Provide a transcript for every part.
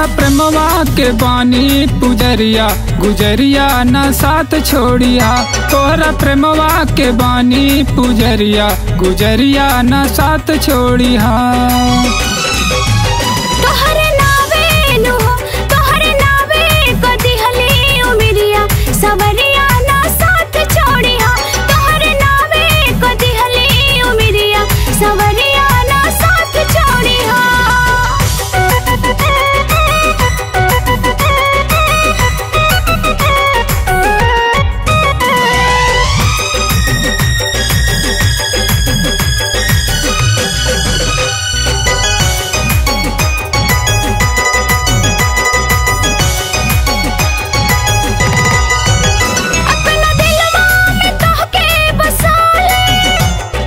तोहरा प्रेमवा के बानी गुजरिया गुजरिया ना साथ छोड़िया। तोहरा प्रेमवा के बानी गुजरिया गुजरिया ना साथ छोड़िया।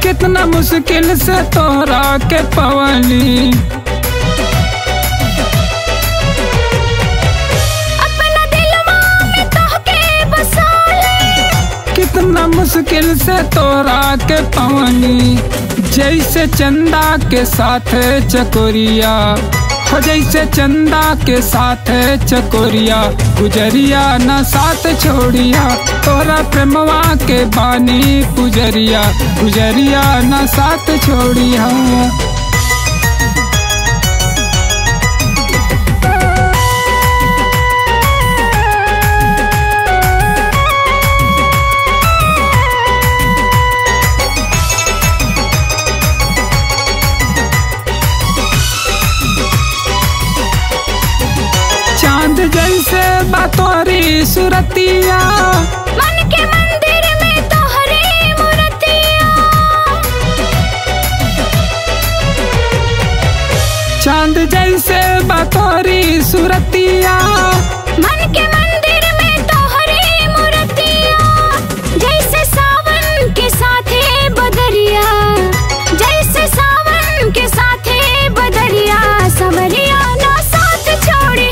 कितना मुश्किल से तोहरा के पवनी अपना दिलवा में तोहके बसाले। कितना मुश्किल से तोहरा के पवनी जैसे चंदा के साथ चकोरिया हो जैसे चंदा के साथ चकोरिया गुजरिया ना साथ छोड़िया। तोहरा प्रेमवा के बानी गुजरिया गुजरिया ना साथ छोड़िया। चांद जैसे बातोरी सूरतिया मन के मंदिर में तोहरी मूर्तिया। चांद जैसे बातोरी सूरतिया मन के मंदिर में तोहरी मूर्तिया। जैसे सावन के साथ बदरिया जैसे सावन के साथ बदरिया सवरिया ना साथ छोड़ी।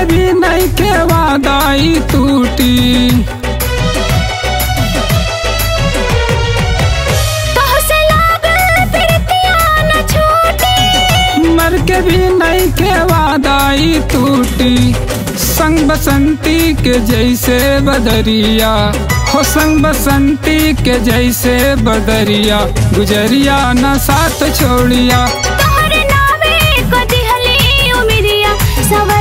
भी नहीं के वादाई टूटी तोहसे लागल प्रीतिया न छूटी। मर के भी नहीं के वादाई टूटी संग बसंती के जैसे बदरिया हो संग बसंती के जैसे बदरिया गुजरिया न साथ छोड़िया। तोहरे नावे को दिहली उमिरिया।